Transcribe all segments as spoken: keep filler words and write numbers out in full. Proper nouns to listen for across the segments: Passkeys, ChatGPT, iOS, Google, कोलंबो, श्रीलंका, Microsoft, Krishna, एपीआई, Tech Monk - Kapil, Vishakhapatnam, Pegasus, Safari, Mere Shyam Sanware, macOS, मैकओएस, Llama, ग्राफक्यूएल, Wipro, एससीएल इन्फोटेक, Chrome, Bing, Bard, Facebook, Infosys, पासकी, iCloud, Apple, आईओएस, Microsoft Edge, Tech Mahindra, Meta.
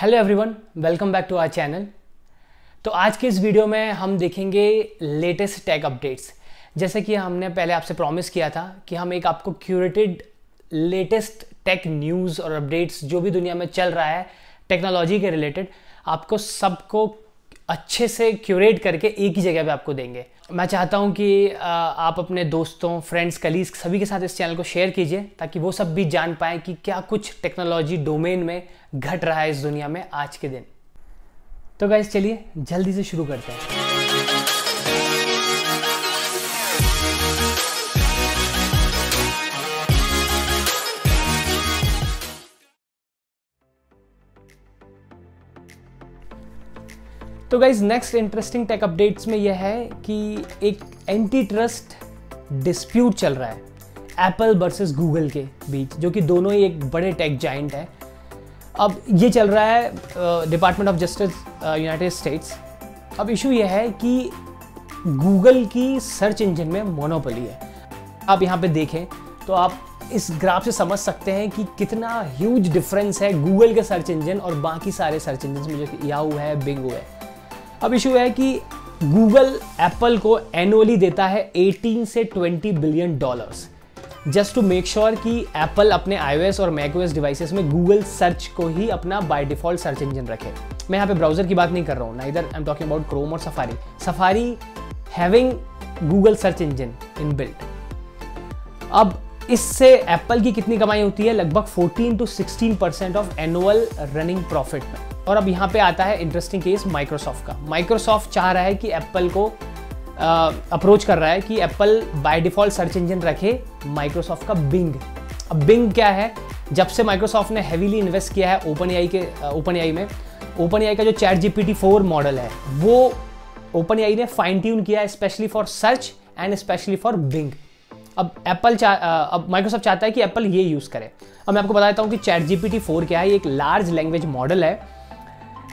Hello everyone, welcome back to our channel. तो आज के इस वीडियो में हम देखेंगे लेटेस्ट टेक अपडेट्स। जैसे कि हमने पहले आपसे प्रॉमिस किया था कि हम एक आपको क्यूरेटेड लेटेस्ट टेक न्यूज़ और अपडेट्स जो भी दुनिया में चल रहा है टेक्नोलॉजी के रिलेटेड, आपको सबको अच्छे से क्यूरेट करके एक ही जगह पे आपको देंगे। मैं चाहता हूँ कि आप अपने दोस्तों, फ्रेंड्स, कलीग्स सभी के साथ इस चैनल को शेयर कीजिए ताकि वो सब भी जान पाएँ कि क्या कुछ टेक्नोलॉजी डोमेन में घट रहा है इस दुनिया में आज के दिन। तो गाइस चलिए जल्दी से शुरू करते हैं। तो guys next interesting tech updates में यह है कि एक एंटी ट्रस्ट डिस्प्यूट चल रहा है एप्पल वर्सेस गूगल के बीच, जो कि दोनों ही एक बड़े टेक जाइंट हैं। अब ये चल रहा है department of justice United States. अब इशू यह है कि गूगल की सर्च इंजन में मोनोपोली है। आप यहाँ पे देखें तो आप इस ग्राफ से समझ सकते हैं कि कितना ह्यूज डिफरेंस है गूगल के सर्च इंजन और बाकी सारे सर्च इंजन में, जो याहू है, बिंग है। अब इशू है कि गूगल एप्पल को एनुअली देता है अठारह से बीस billion dollars just to make sure कि एप्पल अपने आईओएस और मैकओएस डिवाइसेस में गूगल सर्च को ही अपना बाय डिफॉल्ट सर्च इंजन रखे। मैं यहाँ पे ब्राउजर की बात नहीं कर रहा हूँ ना, इधर I am talking about Chrome और Safari. Safari having Google search engine in built. अब इससे एप्पल की कितनी कमाई होती है? लगभग fourteen to sixteen percent of annual running profit में। और अब यहाँ पे आता है इंटरेस्टिंग केस माइक्रोसॉफ्ट का। माइक्रोसॉफ्ट चाह रहा है कि एप्पल को अप्रोच कर रहा है कि Apple by default search engine रखे माइक्रोसॉफ्ट का बिंग। अब बिंग क्या है? जब से माइक्रोसॉफ्ट ने हैवीली इन्वेस्ट किया है ओपन एआई के ओपन एआई में, ओपन एआई का जो चैट जीपीटी फोर मॉडल है वो ओपन एआई ने फाइन ट्यून किया specially for search and specially for Bing. अब एप्पल चा अब माइक्रोसॉफ्ट चाहता है कि एप्पल ये यूज़ करे। अब मैं आपको बता देता हूँ कि चैट जीपीटी फोर क्या है। ये एक लार्ज लैंग्वेज मॉडल है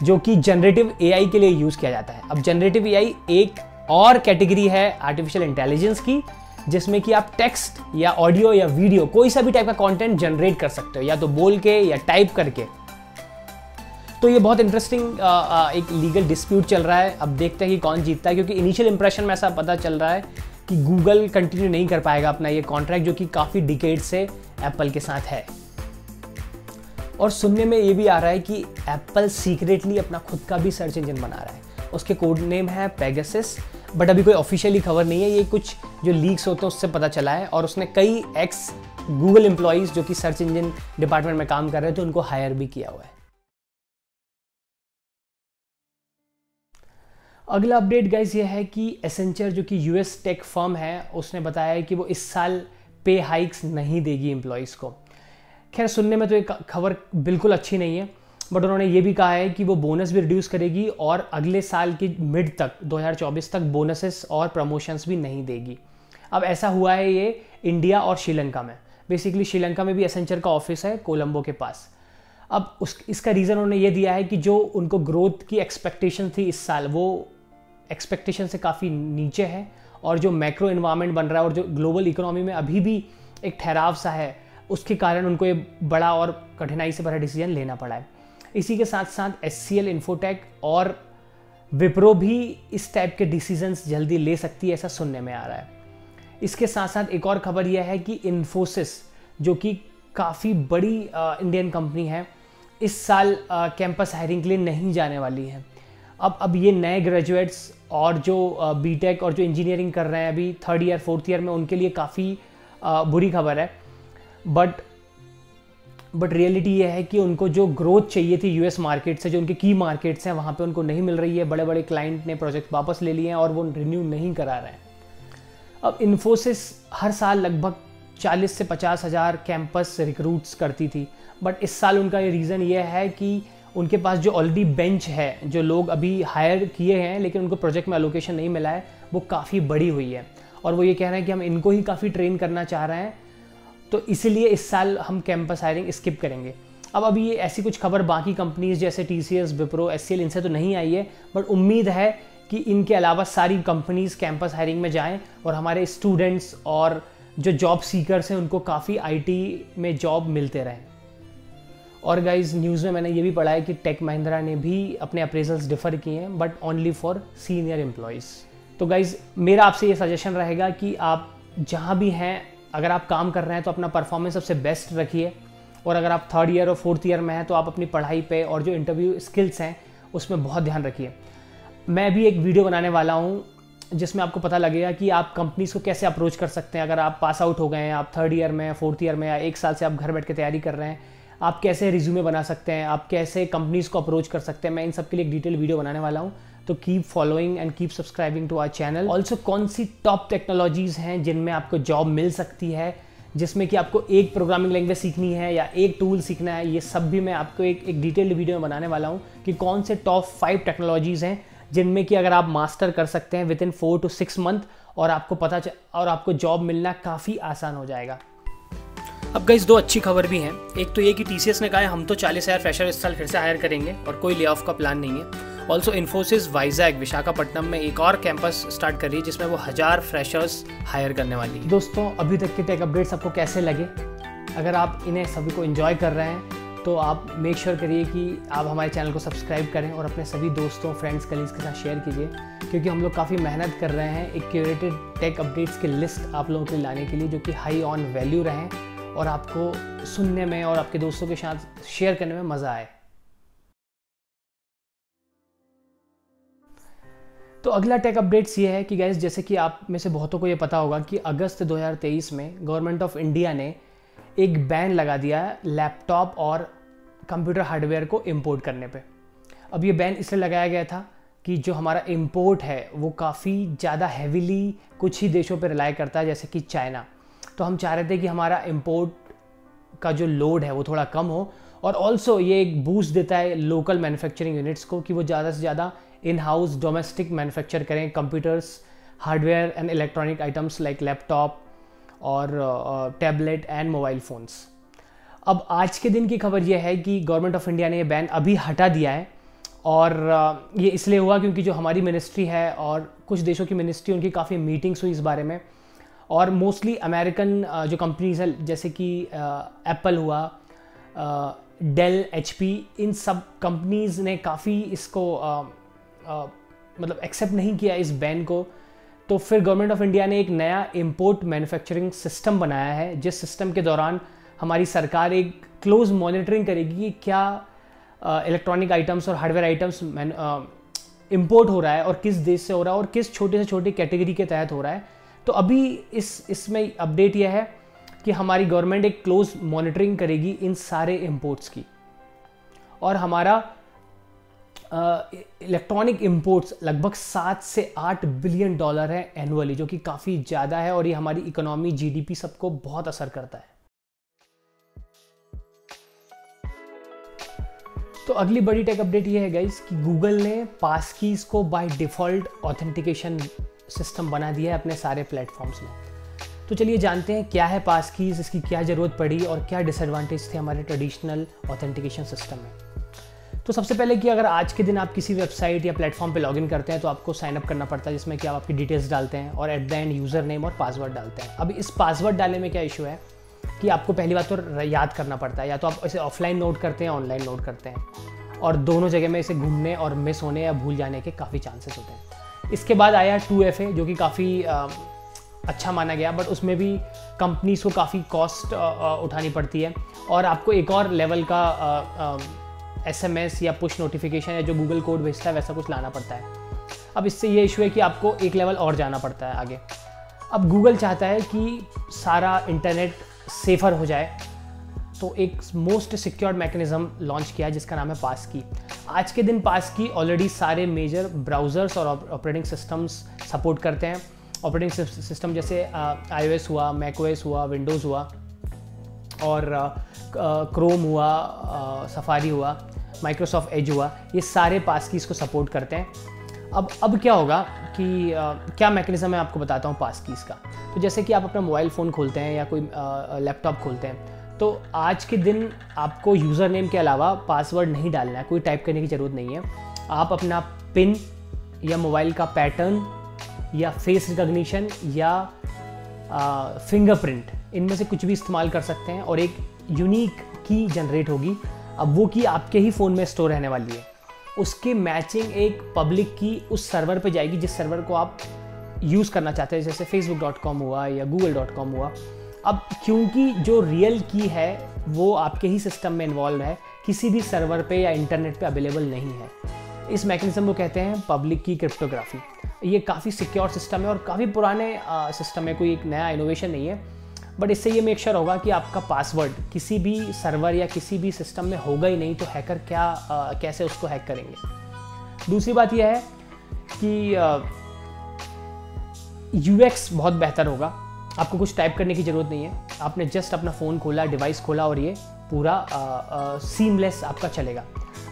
जो कि जनरेटिव एआई के लिए यूज़ किया जाता है। अब जनरेटिव एआई एक और कैटेगरी है आर्टिफिशियल इंटेलिजेंस की, जिसमें कि आप टेक्स्ट या ऑडियो या वीडियो कोई सा भी टाइप का कंटेंट जनरेट कर सकते हो, या तो बोल के या टाइप करके। तो ये बहुत इंटरेस्टिंग एक लीगल डिस्प्यूट चल रहा है। अब देखते हैं कि कौन जीतता है, क्योंकि इनिशियल इंप्रेशन में ऐसा पता चल रहा है कि गूगल कंटिन्यू नहीं कर पाएगा अपना ये कॉन्ट्रैक्ट जो कि काफ़ी डिकेड से एप्पल के साथ है। और सुनने में ये भी आ रहा है कि एप्पल सीक्रेटली अपना खुद का भी सर्च इंजन बना रहा है। उसके कोड नेम है पेगासस, बट अभी कोई ऑफिशियली खबर नहीं है। ये कुछ जो लीक्स होते हैं उससे पता चला है। और उसने कई एक्स गूगल एम्प्लॉइज़ जो कि सर्च इंजन डिपार्टमेंट में काम कर रहे थे उनको हायर भी किया हुआ है। अगला अपडेट गाइज ये है कि एसेंचर जो कि यूएस टेक फर्म है, उसने बताया है कि वो इस साल पे हाइक्स नहीं देगी एम्प्लॉइज़ को। खैर सुनने में तो ये खबर बिल्कुल अच्छी नहीं है, बट उन्होंने ये भी कहा है कि वो बोनस भी रिड्यूस करेगी और अगले साल की मिड तक दो हज़ार चौबीस तक बोनसेस और प्रमोशंस भी नहीं देगी। अब ऐसा हुआ है ये इंडिया और श्रीलंका में। बेसिकली श्रीलंका में भी एसेंचर का ऑफिस है कोलंबो के पास। अब उस इसका रीज़न उन्होंने ये दिया है कि जो उनको ग्रोथ की एक्सपेक्टेशन थी इस साल, वो एक्सपेक्टेशन से काफ़ी नीचे है, और जो मैक्रो एनवायरनमेंट बन रहा है और जो ग्लोबल इकोनॉमी में अभी भी एक ठहराव सा है, उसके कारण उनको ये बड़ा और कठिनाई से भरा डिसीजन लेना पड़ा है। इसी के साथ साथ एससीएल इन्फोटेक और विप्रो भी इस टाइप के डिसीजंस जल्दी ले सकती है, ऐसा सुनने में आ रहा है। इसके साथ साथ एक और खबर यह है कि इन्फोसिस जो कि काफ़ी बड़ी इंडियन कंपनी है, इस साल कैंपस हायरिंग के लिए नहीं जाने वाली है। अब अब ये नए ग्रेजुएट्स और जो बीटेक और जो इंजीनियरिंग कर रहे हैं अभी थर्ड ईयर फोर्थ ईयर में, उनके लिए काफ़ी बुरी खबर है। बट बट रियलिटी ये है कि उनको जो ग्रोथ चाहिए थी यूएस मार्केट से, जो उनके की मार्केट्स हैं, वहाँ पे उनको नहीं मिल रही है। बड़े बड़े क्लाइंट ने प्रोजेक्ट वापस ले लिए हैं और वो रिन्यू नहीं करा रहे हैं। अब इन्फोसिस हर साल लगभग चालीस से पचास हज़ार कैंपस रिक्रूट्स करती थी, बट इस साल उनका ये रीज़न ये है कि उनके पास जो ऑलरेडी बेंच है, जो लोग अभी हायर किए हैं लेकिन उनको प्रोजेक्ट में एलोकेशन नहीं मिला है, वो काफ़ी बड़ी हुई है। और वो ये कह रहे हैं कि हम इनको ही काफ़ी ट्रेन करना चाह रहे हैं, तो इसीलिए इस साल हम कैंपस हायरिंग स्किप करेंगे। अब अभी ये ऐसी कुछ खबर बाकी कंपनीज जैसे टीसीएस, विप्रो, एससीएल इनसे तो नहीं आई है, बट उम्मीद है कि इनके अलावा सारी कंपनीज कैंपस हायरिंग में जाएं और हमारे स्टूडेंट्स और जो जॉब सीकर्स हैं उनको काफ़ी आईटी में जॉब मिलते रहें। और गाइज न्यूज़ में मैंने ये भी पढ़ा है कि टेक महिंद्रा ने भी अपने अप्रेजल्स डिफर किए हैं, but only for senior employees. तो गाइज मेरा आपसे ये सजेशन रहेगा कि आप जहाँ भी हैं, अगर आप काम कर रहे हैं तो अपना परफॉर्मेंस सबसे बेस्ट रखिए, और अगर आप थर्ड ईयर और फोर्थ ईयर में हैं तो आप अपनी पढ़ाई पे और जो इंटरव्यू स्किल्स हैं उसमें बहुत ध्यान रखिए। मैं भी एक वीडियो बनाने वाला हूँ जिसमें आपको पता लगेगा कि आप कंपनीज़ को कैसे अप्रोच कर सकते हैं। अगर आप पास आउट हो गए हैं, आप थर्ड ईयर में, फोर्थ ईयर में, या एक साल से आप घर बैठ के तैयारी कर रहे हैं, आप कैसे रिज्यूमे बना सकते हैं, आप कैसे कंपनीज़ को अप्रोच कर सकते हैं। मैं इन सब के लिए एक डिटेल वीडियो बनाने वाला हूँ, तो keep following and keep subscribing to our channel. Also कौन सी टॉप टेक्नोलॉजीज़ हैं जिनमें आपको जॉब मिल सकती है, जिसमें कि आपको एक प्रोग्रामिंग लैंग्वेज सीखनी है या एक टूल सीखना है, ये सब भी मैं आपको एक एक डिटेल्ड वीडियो में बनाने वाला हूँ कि कौन से टॉप फाइव टेक्नोलॉजीज़ हैं जिनमें कि अगर आप मास्टर कर सकते हैं within four to six month और आपको पता और आपको जॉब मिलना काफ़ी आसान हो जाएगा। अब गाइस दो अच्छी खबर भी हैं। एक तो ये कि टीसीएस ने कहा है हम तो चालीस हज़ार फ्रेशर इस साल फिर से हायर करेंगे और कोई ले ऑफ का प्लान नहीं है। ऑल्सो इन्फोसिस वाइजैग विशाखापट्टनम में एक और कैंपस स्टार्ट कर रही है जिसमें वो हज़ार फ्रेशर्स हायर करने वाली है। दोस्तों अभी तक के टेक अपडेट्स आपको कैसे लगे? अगर आप इन्हें सभी को इन्जॉय कर रहे हैं तो आप मेक श्योर करिए कि आप हमारे चैनल को सब्सक्राइब करें और अपने सभी दोस्तों, फ्रेंड्स, कलीग्स के साथ शेयर कीजिए, क्योंकि हम लोग काफ़ी मेहनत कर रहे हैं एक क्यूरेटेड टेक अपडेट्स की लिस्ट आप लोगों के लिए लाने के लिए, जो कि हाई ऑन वैल्यू रहें और आपको सुनने में और आपके दोस्तों के साथ शेयर करने में मज़ा आए। तो अगला टेक अपडेट्स ये है कि गाइस, जैसे कि आप में से बहुतों को ये पता होगा कि अगस्त दो हज़ार तेईस में गवर्नमेंट ऑफ इंडिया ने एक बैन लगा दिया है लैपटॉप और कंप्यूटर हार्डवेयर को इंपोर्ट करने पे। अब ये बैन इसलिए लगाया गया था कि जो हमारा इम्पोर्ट है वो काफ़ी ज़्यादा हैवीली कुछ ही देशों पर रिलाई करता है, जैसे कि चाइना। तो हम चाह रहे थे कि हमारा इम्पोर्ट का जो लोड है वो थोड़ा कम हो, और ऑल्सो ये एक बूस्ट देता है लोकल मैन्युफैक्चरिंग यूनिट्स को कि वो ज़्यादा से ज़्यादा इन हाउस डोमेस्टिक मैन्युफैक्चर करें computers, hardware and electronic items like laptop और टैबलेट एंड मोबाइल फ़ोन्स। अब आज के दिन की खबर ये है कि गवर्नमेंट ऑफ इंडिया ने ये बैन अभी हटा दिया है, और uh, ये इसलिए हुआ क्योंकि जो हमारी मिनिस्ट्री है और कुछ देशों की मिनिस्ट्री, उनकी काफ़ी मीटिंग्स हुई इस बारे में, और मोस्टली अमेरिकन जो कंपनीज हैं जैसे कि एप्पल हुआ, डेल, एचपी, इन सब कंपनीज़ ने काफ़ी इसको आ, आ, मतलब एक्सेप्ट नहीं किया इस बैन को। तो फिर गवर्नमेंट ऑफ इंडिया ने एक नया इंपोर्ट मैन्युफैक्चरिंग सिस्टम बनाया है, जिस सिस्टम के दौरान हमारी सरकार एक क्लोज मॉनिटरिंग करेगी कि क्या इलेक्ट्रॉनिक आइटम्स और हार्डवेयर आइटम्स इंपोर्ट हो रहा है और किस देश से हो रहा है और किस छोटे से छोटे कैटेगरी के तहत हो रहा है। तो अभी इस इसमें अपडेट यह है कि हमारी गवर्नमेंट एक क्लोज मॉनिटरिंग करेगी इन सारे इंपोर्ट्स की, और हमारा इलेक्ट्रॉनिक इंपोर्ट्स लगभग सात से आठ बिलियन डॉलर है एनुअली, जो कि काफ़ी ज़्यादा है, और ये हमारी इकोनॉमी, जीडीपी सबको बहुत असर करता है। तो अगली बड़ी टेक अपडेट ये है गाइस कि गूगल ने पासकीज को बाय डिफ़ॉल्ट ऑथेंटिकेशन सिस्टम बना दिया है अपने सारे प्लेटफॉर्म्स में। तो चलिए जानते हैं क्या है पासकीज, इसकी क्या ज़रूरत पड़ी और क्या डिसएडवांटेज थे हमारे ट्रेडिशनल ऑथेंटिकेशन सिस्टम में। तो सबसे पहले कि अगर आज के दिन आप किसी वेबसाइट या प्लेटफॉर्म पे लॉगिन करते हैं तो आपको साइन अप करना पड़ता है, जिसमें कि आप आपकी डिटेल्स डालते हैं और at the end user name और पासवर्ड डालते हैं। अब इस पासवर्ड डालने में क्या इशू है कि आपको पहली बात तो याद करना पड़ता है, या तो आप इसे ऑफलाइन नोट करते हैं, ऑनलाइन नोट करते हैं, और दोनों जगह में इसे घूमने और मिस होने या भूल जाने के काफ़ी चांसेस होते हैं। इसके बाद आया टू एफ ए, जो कि काफ़ी अच्छा माना गया, बट उसमें भी कंपनीज़ को काफ़ी कॉस्ट उठानी पड़ती है, और आपको एक और लेवल का एस एम एस या पुश नोटिफिकेशन या जो गूगल कोड भेजता है वैसा कुछ लाना पड़ता है। अब इससे ये इशू है कि आपको एक लेवल और जाना पड़ता है आगे। अब गूगल चाहता है कि सारा इंटरनेट सेफ़र हो जाए, तो एक मोस्ट सिक्योर्ड मैकेनिज़्म लॉन्च किया है जिसका नाम है पासकी। आज के दिन पासकी ऑलरेडी सारे मेजर ब्राउज़र्स और ऑपरेटिंग सिस्टम्स सपोर्ट करते हैं। ऑपरेटिंग सिस्टम जैसे आई ओ एस हुआ, मैक ओ एस हुआ, विंडोज़ हुआ, और क्रोम हुआ, सफारी हुआ, माइक्रोसॉफ्ट एज हुआ, ये सारे पासकीज को सपोर्ट करते हैं। अब अब क्या होगा कि आ, क्या मैकेनिज़्म है आपको बताता हूँ पासकीज का। तो जैसे कि आप अपना मोबाइल फ़ोन खोलते हैं या कोई लैपटॉप खोलते हैं, तो आज के दिन आपको यूज़र नेम के अलावा पासवर्ड नहीं डालना है, कोई टाइप करने की ज़रूरत नहीं है। आप अपना पिन या मोबाइल का पैटर्न या फेस रिकॉग्निशन या फिंगरप्रिंट, इनमें से कुछ भी इस्तेमाल कर सकते हैं, और एक यूनिक की जनरेट होगी अब वो की आपके ही फ़ोन में स्टोर रहने वाली है, उसके मैचिंग एक पब्लिक की उस सर्वर पे जाएगी जिस सर्वर को आप यूज़ करना चाहते हैं, जैसे फेसबुक डॉट कॉम हुआ या गूगल डॉट कॉम हुआ। अब क्योंकि जो रियल की है वो आपके ही सिस्टम में इन्वॉल्व है, किसी भी सर्वर पे या इंटरनेट पे अवेलेबल नहीं है, इस मैकेनिज्म को कहते हैं पब्लिक की क्रिप्टोग्राफी। ये काफ़ी सिक्योर सिस्टम है और काफ़ी पुराने सिस्टम है, कोई एक नया इनोवेशन नहीं है, बट इससे ये मेक श्योर होगा कि आपका पासवर्ड किसी भी सर्वर या किसी भी सिस्टम में होगा ही नहीं, तो हैकर क्या आ, कैसे उसको हैक करेंगे। दूसरी बात यह है कि यूएक्स बहुत बेहतर होगा, आपको कुछ टाइप करने की ज़रूरत नहीं है, आपने जस्ट अपना फ़ोन खोला, डिवाइस खोला और ये पूरा सीमलेस आपका चलेगा।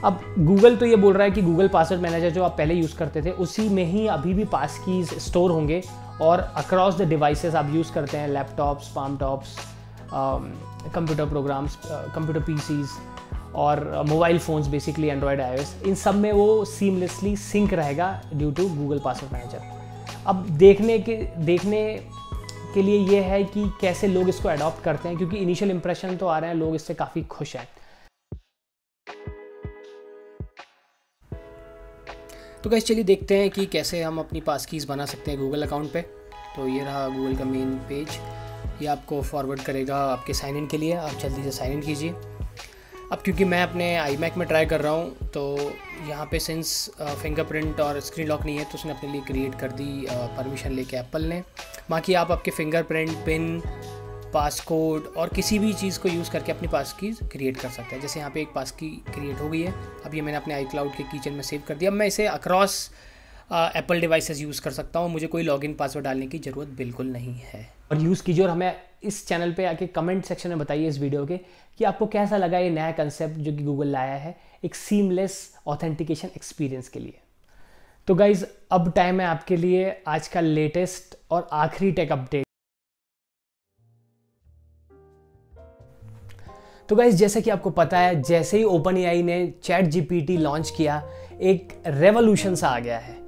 अब गूगल तो ये बोल रहा है कि गूगल पासवर्ड मैनेजर जो आप पहले यूज़ करते थे उसी में ही अभी भी पास कीज स्टोर होंगे और अक्रॉस द डिवाइसेस आप यूज़ करते हैं, laptops, palm tops, computer programs, computer PCs और mobile phones, basically Android, आईओएस, इन सब में वो सीमलेसली सिंक रहेगा due to Google password manager. अब देखने के देखने के लिए ये है कि कैसे लोग इसको अडॉप्ट करते हैं, क्योंकि इनिशियल इंप्रेशन तो आ रहे हैं, लोग इससे काफ़ी खुश हैं। तो गाइस चलिए देखते हैं कि कैसे हम अपनी पासकीज़ बना सकते हैं गूगल अकाउंट पे। तो ये रहा गूगल का मेन पेज, ये आपको फॉरवर्ड करेगा आपके साइन इन के लिए, आप जल्दी से साइन इन कीजिए। अब क्योंकि मैं अपने आईमैक में ट्राई कर रहा हूँ तो यहाँ पे सिंस फिंगरप्रिंट और स्क्रीन लॉक नहीं है तो उसने अपने लिए क्रिएट कर दी परमिशन लेके एप्पल ने। बाकी आप आपके फिंगरप्रिंट, पिन, पासकोड और किसी भी चीज़ को यूज़ करके अपनी पासकी क्रिएट कर सकते हैं। जैसे यहाँ पे एक पासकी क्रिएट हो गई है, अब ये मैंने अपने आई क्लाउड के कीचेन में सेव कर दिया। अब मैं इसे अक्रॉस एप्पल डिवाइसेस यूज़ कर सकता हूँ, मुझे कोई लॉगिन पासवर्ड डालने की ज़रूरत बिल्कुल नहीं है। और यूज़ कीजिए और हमें इस चैनल पे आके कमेंट सेक्शन में बताइए इस वीडियो के कि आपको कैसा लगा ये नया कंसेप्ट जो कि गूगल लाया है एक सीमलेस ऑथेंटिकेशन एक्सपीरियंस के लिए। तो गाइज़ अब टाइम है आपके लिए आज का लेटेस्ट और आखिरी टेक अपडेट। तो गाइज़ जैसे कि आपको पता है, जैसे ही ओपन एआई ने चैट जीपीटी लॉन्च किया एक रेवोल्यूशन सा आ गया है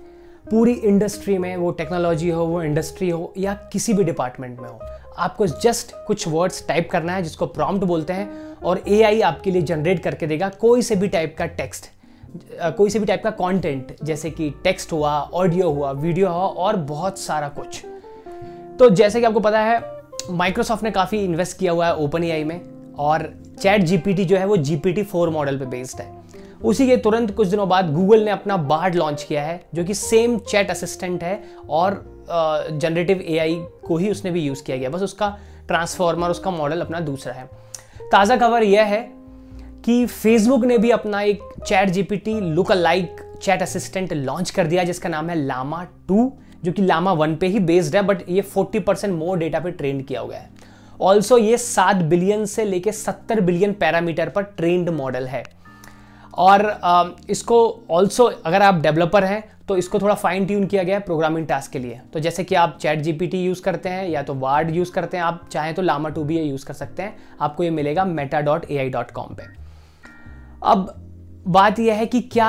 पूरी इंडस्ट्री में, वो टेक्नोलॉजी हो, वो इंडस्ट्री हो या किसी भी डिपार्टमेंट में हो। आपको जस्ट कुछ वर्ड्स टाइप करना है जिसको प्रॉम्प्ट बोलते हैं और एआई आपके लिए जनरेट करके देगा कोई से भी टाइप का टेक्स्ट, कोई से भी टाइप का कॉन्टेंट, जैसे कि टेक्स्ट हुआ, ऑडियो हुआ, वीडियो हुआ और बहुत सारा कुछ। तो जैसे कि आपको पता है माइक्रोसॉफ्ट ने काफ़ी इन्वेस्ट किया हुआ है ओपन एआई में और चैट जीपीटी जो है वो जीपीटी फोर मॉडल पे बेस्ड है। उसी के तुरंत कुछ दिनों बाद गूगल ने अपना बार्ड लॉन्च किया है जो कि सेम चैट असिस्टेंट है और जनरेटिव एआई को ही उसने भी यूज़ किया गया, बस उसका ट्रांसफॉर्मर, उसका मॉडल अपना दूसरा है। ताज़ा खबर यह है कि फेसबुक ने भी अपना एक ChatGPT look alike chat assistant launch कर दिया जिसका नाम है लामा टू, जो कि लामा वन पे ही बेस्ड है, बट ये फोर्टी परसेंट मोर डेटा पे ट्रेंड किया हुआ है। ऑल्सो ये सात बिलियन से लेके सत्तर बिलियन पैरामीटर पर ट्रेंड मॉडल है और इसको ऑल्सो अगर आप डेवलपर हैं तो इसको थोड़ा फाइन ट्यून किया गया है प्रोग्रामिंग टास्क के लिए। तो जैसे कि आप चैट जीपीटी यूज़ करते हैं या तो बार्ड यूज़ करते हैं, आप चाहें तो लामा टू भी ये यूज़ कर सकते हैं, आपको ये मिलेगा Meta dot A I dot com पर। अब बात यह है कि क्या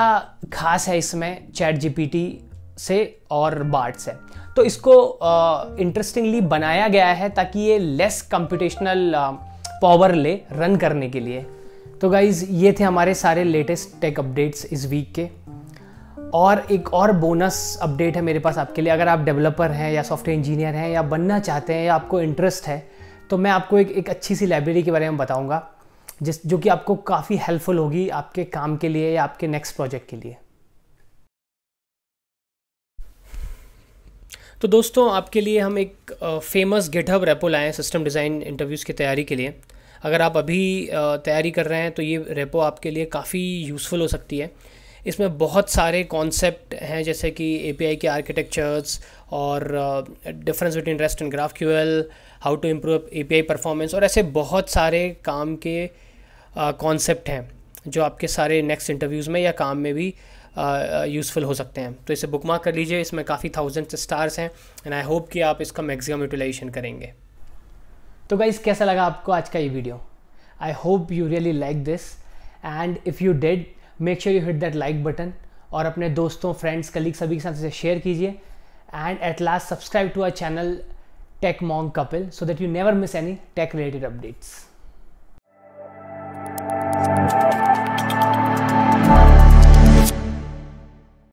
खास है इसमें चैट जीपीटी से और बार्ड से, तो इसको इंटरेस्टिंगली uh, बनाया गया है ताकि ये लेस कंप्यूटेशनल पावर ले रन करने के लिए। तो गाइज़ ये थे हमारे सारे लेटेस्ट टेक अपडेट्स इस वीक के। और एक और बोनस अपडेट है मेरे पास आपके लिए, अगर आप डेवलपर हैं या सॉफ्टवेयर इंजीनियर हैं या बनना चाहते हैं या आपको इंटरेस्ट है तो मैं आपको एक एक अच्छी सी लाइब्रेरी के बारे में बताऊँगा जिस जो कि आपको काफ़ी हेल्पफुल होगी आपके काम के लिए या आपके नेक्स्ट प्रोजेक्ट के लिए। तो दोस्तों आपके लिए हम एक फेमस गिटहब रेपो लाए हैं सिस्टम डिज़ाइन इंटरव्यूज़ की तैयारी के लिए। अगर आप अभी तैयारी कर रहे हैं तो ये रेपो आपके लिए काफ़ी यूज़फुल हो सकती है। इसमें बहुत सारे कॉन्सेप्ट हैं जैसे कि एपीआई के आर्किटेक्चर्स और difference between rest and ग्राफक्यूएल, how to improve एपीआई performance और ऐसे बहुत सारे काम के कॉन्सेप्ट हैं जो आपके सारे नेक्स्ट इंटरव्यूज़ में या काम में भी यूज़फुल uh, हो सकते हैं। तो इसे बुकमार्क कर लीजिए, इसमें काफ़ी थाउजेंड स्टार्स हैं एंड आई होप कि आप इसका मैक्सिमम यूटिलाइजेशन करेंगे। तो गाइज़ कैसा लगा आपको आज का ये video? I hope you really like this and if you did make sure you hit that like button और अपने दोस्तों, फ्रेंड्स, कलीग सभी के साथ इसे शेयर कीजिए and at last subscribe to our channel tech मॉन्ग Kapil so that you never miss any tech related updates.